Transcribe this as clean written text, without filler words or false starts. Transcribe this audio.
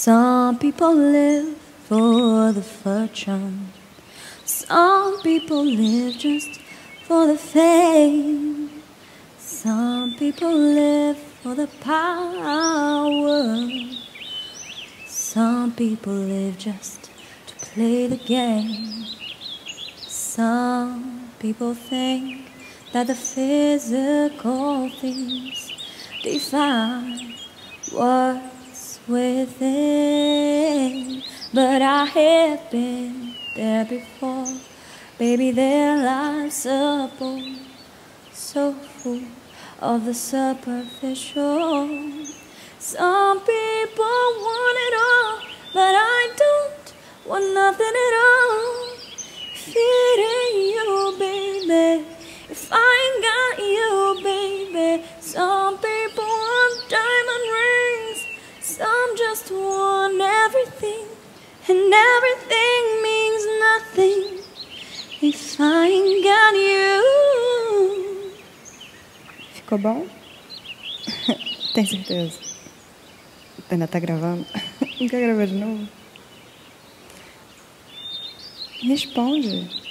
Some people live for the fortune. Some people live just for the fame. Some people live for the power. Some people live just to play the game. Some people think that the physical things define what's within. But I have been there before. Baby, their lives are full, so full of the superficial. Some people want it all, but I don't want nothing at all. If it ain't you, baby, if I ain't got you, baby. Some people want diamond rings, some just want everything, and everything means nothing if I ain't got you. Ficou bom? Tem certeza? Ainda tá gravando? Não quer gravar de novo? Responde.